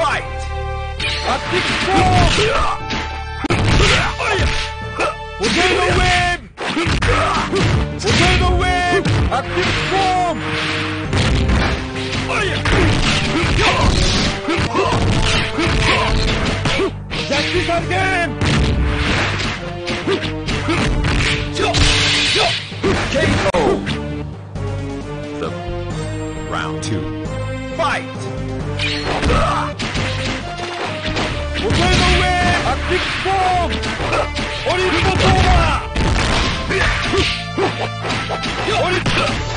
fight! Optic storm! We're gonna win! We're gonna win! Optic storm! That is our game! KO! The round 2. Fight! We're going to win! A big bomb! Orifotoma! We're going to win! A big bomb!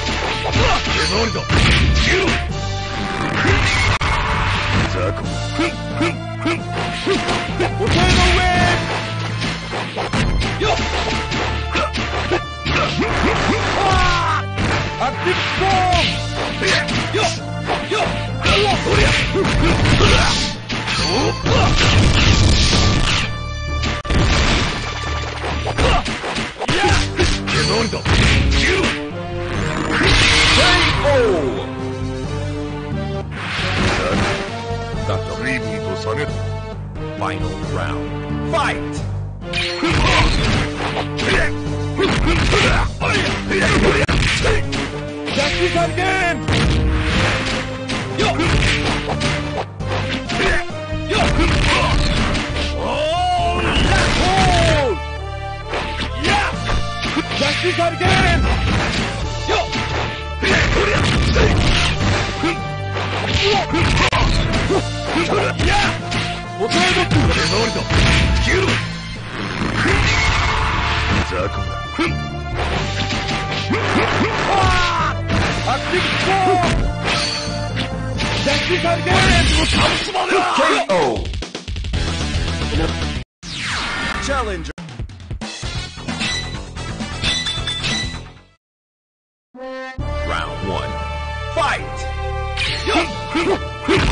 Final round. Fight! That is our game! Oh, yeah! Yeah! That is our game! Yeah! We're going to do it! KO! Challenger! Round 1. Fight! Round 2. Fight!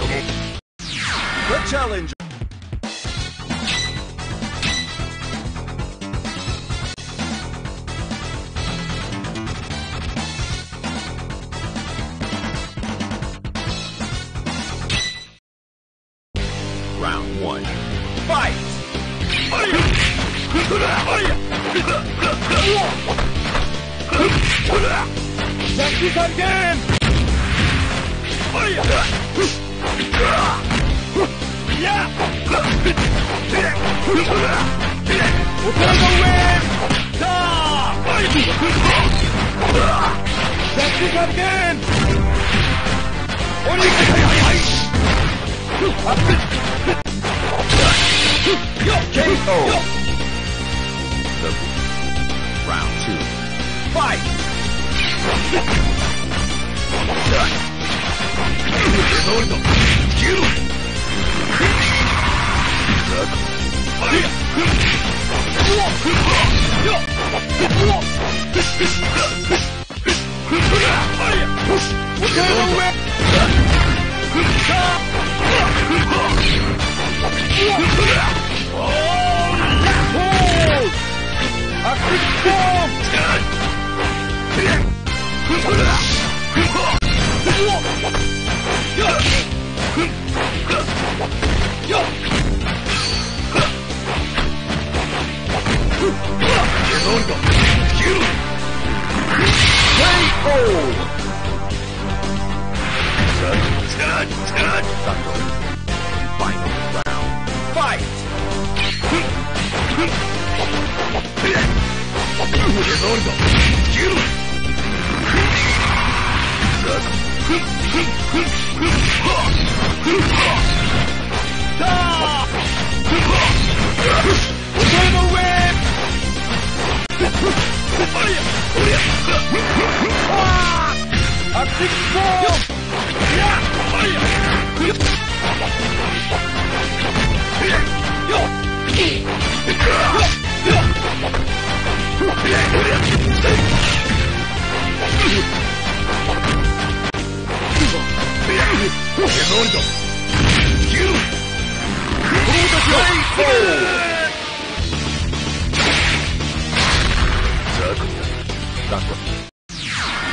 The challenger. Round 1. Fight! That is our game! Yeah! We're gonna win! That's it again! Only KO! Round 2. Fight! KO!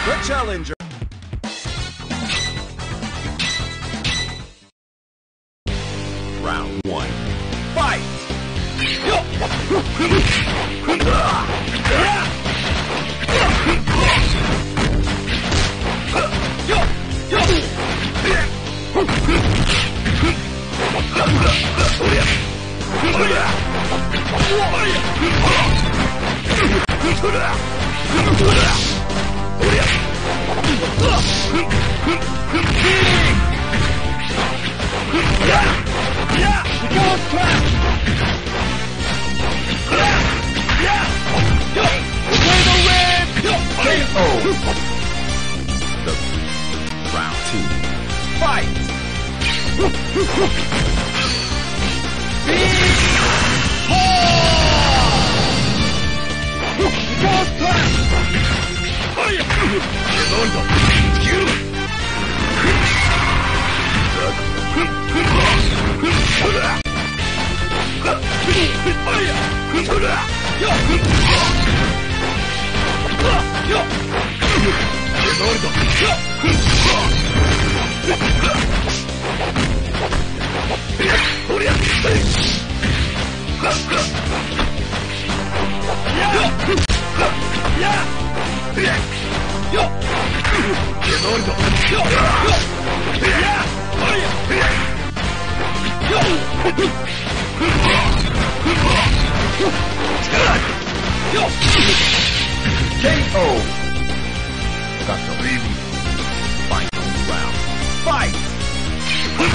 The challenger. Round one. Fight! Round two. Fight! KO. Dr. Levy. Final round. Fight! The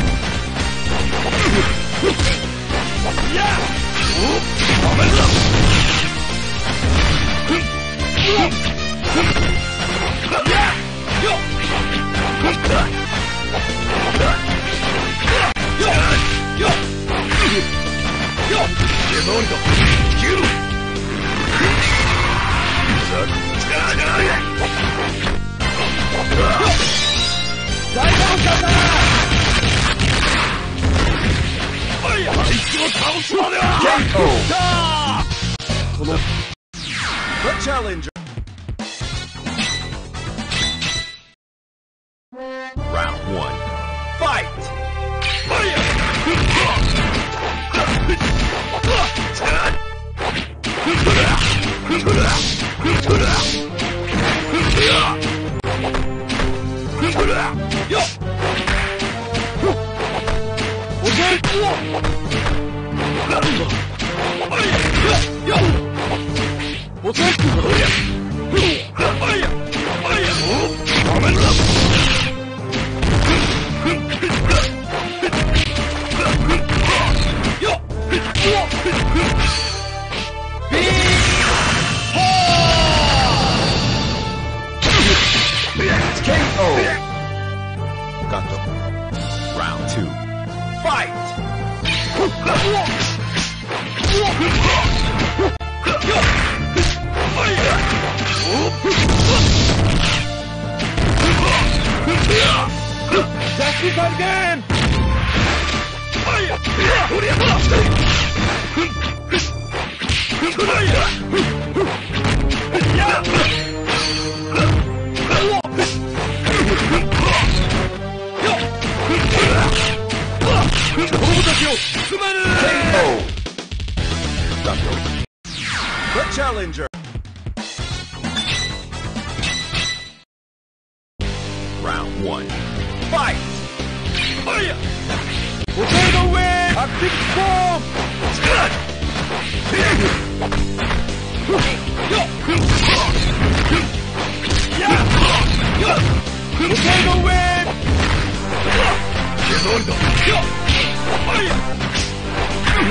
challenger. Round one. Fight! What's that? KO! Got them. Round two. Fight! Again! The challenger. Round one. Fight! We'll take the win! A big bomb! We'll take the win!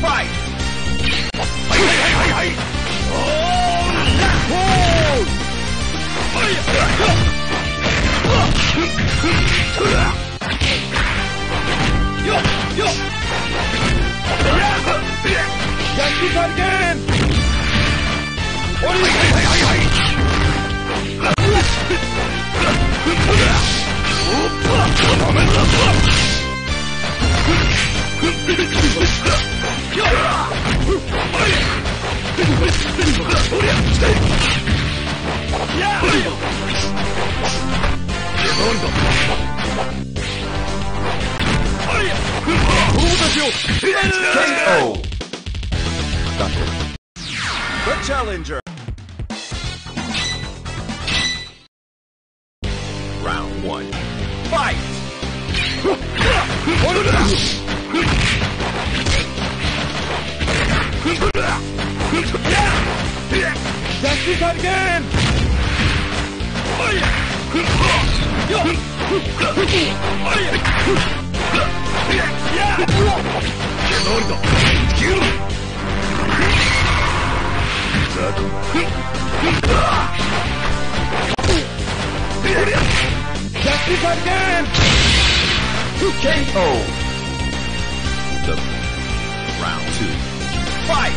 Fight! KO! The challenger! Round 1. Fight! Let's do it again! KO! Round 2. Fight! The challenger. Round 1. Fight! KO! Kevin. Round 2. Fight!